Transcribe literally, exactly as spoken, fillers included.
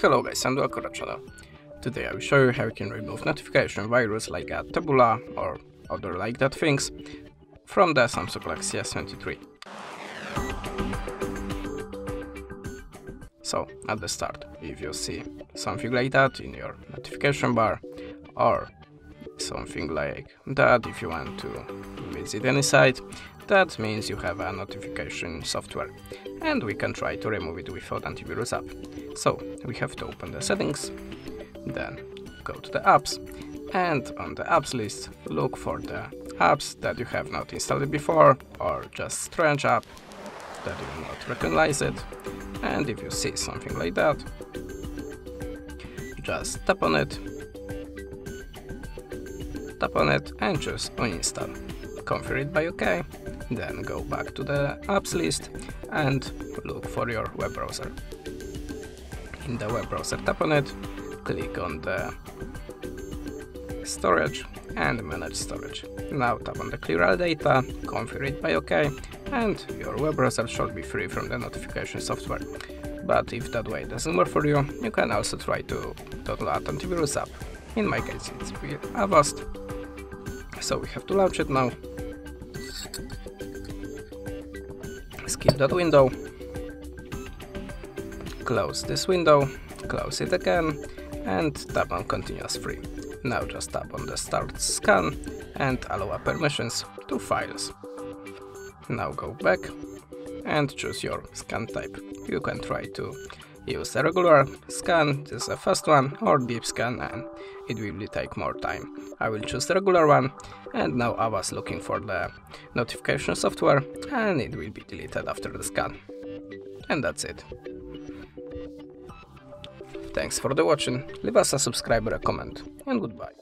Hello guys, and welcome to the channel. Today I will show you how you can remove notification virus like a Taboola or other like that things from the Samsung Galaxy S twenty-three. So at the start, if you see something like that in your notification bar or something like that if you want to visit any site, that means you have a notification software, and we can try to remove it without antivirus app. So we have to open the settings, then go to the apps, and on the apps list look for the apps that you have not installed before or just strange app that you will not recognize it, and if you see something like that, just tap on it, tap on it and choose uninstall. Confirm it by OK, then go back to the apps list and look for your web browser. In the web browser, tap on it, click on the storage and manage storage. Now tap on the clear all data, confirm it by OK, and your web browser should be free from the notification software. But if that way doesn't work for you, you can also try to download antivirus app. In my case it's with Avast, so we have to launch it now. Skip that window, close this window, close it again, and tap on continuous free. Now just tap on the start scan and allow permissions to files. Now go back and choose your scan type. You can try to use a regular scan, this is a fast one, or deep scan, and it will take more time. I will choose the regular one, and now I was looking for the notification software, and it will be deleted after the scan. And that's it. Thanks for the watching, leave us a subscribe or a comment, and goodbye.